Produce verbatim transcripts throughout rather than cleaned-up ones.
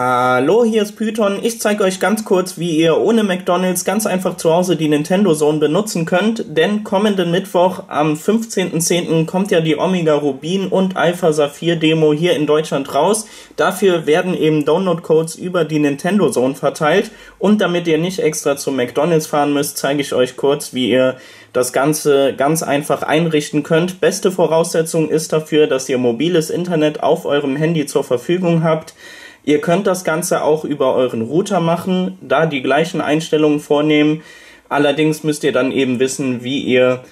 Hallo, hier ist Python. Ich zeige euch ganz kurz, wie ihr ohne McDonald's ganz einfach zu Hause die Nintendo Zone benutzen könnt, denn kommenden Mittwoch am fünfzehnten zehnten kommt ja die Omega Rubin und Alpha Saphir Demo hier in Deutschland raus. Dafür werden eben Download-Codes über die Nintendo Zone verteilt und damit ihr nicht extra zu McDonald's fahren müsst, zeige ich euch kurz, wie ihr das Ganze ganz einfach einrichten könnt. Beste Voraussetzung ist dafür, dass ihr mobiles Internet auf eurem Handy zur Verfügung habt. Ihr könnt das Ganze auch über euren Router machen, da die gleichen Einstellungen vornehmen. Allerdings müsst ihr dann eben wissen, wie ihr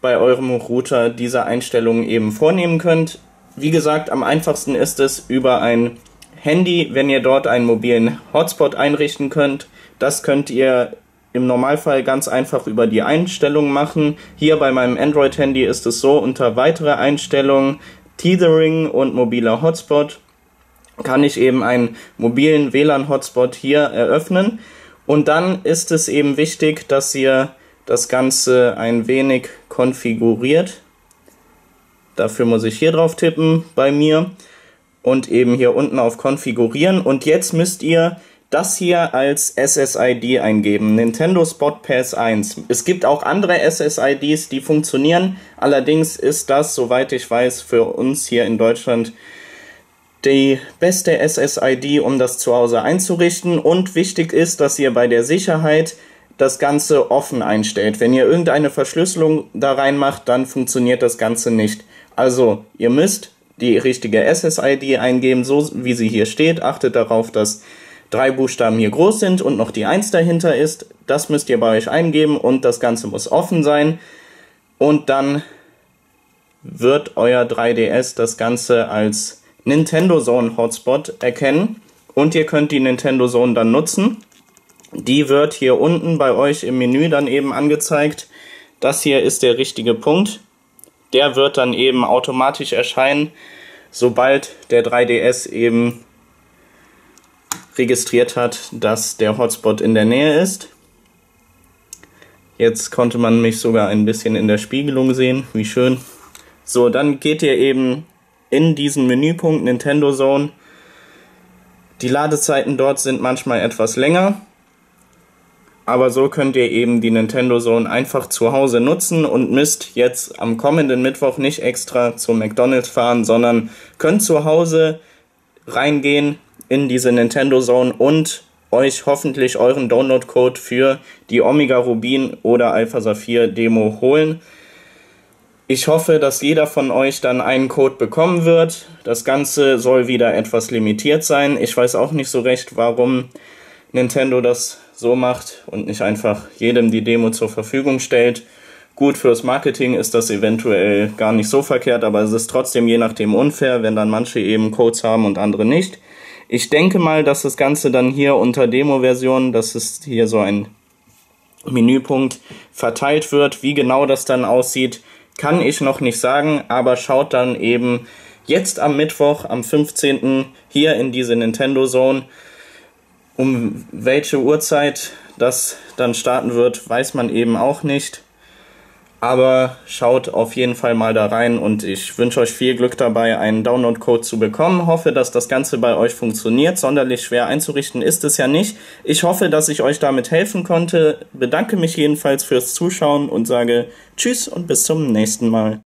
bei eurem Router diese Einstellungen eben vornehmen könnt. Wie gesagt, am einfachsten ist es über ein Handy, wenn ihr dort einen mobilen Hotspot einrichten könnt. Das könnt ihr im Normalfall ganz einfach über die Einstellungen machen. Hier bei meinem Android-Handy ist es so, unter weitere Einstellungen, Tethering und mobiler Hotspot, kann ich eben einen mobilen W L A N-Hotspot hier eröffnen. Und dann ist es eben wichtig, dass ihr das Ganze ein wenig konfiguriert. Dafür muss ich hier drauf tippen bei mir und eben hier unten auf Konfigurieren. Und jetzt müsst ihr das hier als S S I D eingeben, Nintendo Spot Pass eins. Es gibt auch andere S S I Ds, die funktionieren. Allerdings ist das, soweit ich weiß, für uns hier in Deutschland die beste S S I D, um das zu Hause einzurichten, und wichtig ist, dass ihr bei der Sicherheit das Ganze offen einstellt. Wenn ihr irgendeine Verschlüsselung da reinmacht, dann funktioniert das Ganze nicht. Also ihr müsst die richtige S S I D eingeben, so wie sie hier steht. Achtet darauf, dass drei Buchstaben hier groß sind und noch die eins dahinter ist. Das müsst ihr bei euch eingeben und das Ganze muss offen sein. Und dann wird euer drei D S das Ganze als Nintendo Zone Hotspot erkennen und ihr könnt die Nintendo Zone dann nutzen. Die wird hier unten bei euch im Menü dann eben angezeigt. Das hier ist der richtige Punkt. Der wird dann eben automatisch erscheinen, sobald der drei D S eben registriert hat, dass der Hotspot in der Nähe ist. Jetzt konnte man mich sogar ein bisschen in der Spiegelung sehen. Wie schön. So, dann geht ihr eben in diesem Menüpunkt Nintendo Zone. Die Ladezeiten dort sind manchmal etwas länger, aber so könnt ihr eben die Nintendo Zone einfach zu Hause nutzen und müsst jetzt am kommenden Mittwoch nicht extra zu McDonald's fahren, sondern könnt zu Hause reingehen in diese Nintendo Zone und euch hoffentlich euren Download-Code für die Omega Rubin oder Alpha Saphir Demo holen. Ich hoffe, dass jeder von euch dann einen Code bekommen wird. Das Ganze soll wieder etwas limitiert sein. Ich weiß auch nicht so recht, warum Nintendo das so macht und nicht einfach jedem die Demo zur Verfügung stellt. Gut, fürs Marketing ist das eventuell gar nicht so verkehrt, aber es ist trotzdem je nachdem unfair, wenn dann manche eben Codes haben und andere nicht. Ich denke mal, dass das Ganze dann hier unter Demo-Version, das ist hier so ein Menüpunkt, verteilt wird. Wie genau das dann aussieht, kann ich noch nicht sagen, aber schaut dann eben jetzt am Mittwoch, am fünfzehnten hier in diese Nintendo Zone. Um welche Uhrzeit das dann starten wird, weiß man eben auch nicht. Aber schaut auf jeden Fall mal da rein und ich wünsche euch viel Glück dabei, einen Download-Code zu bekommen. Hoffe, dass das Ganze bei euch funktioniert. Sonderlich schwer einzurichten ist es ja nicht. Ich hoffe, dass ich euch damit helfen konnte. Bedanke mich jedenfalls fürs Zuschauen und sage Tschüss und bis zum nächsten Mal.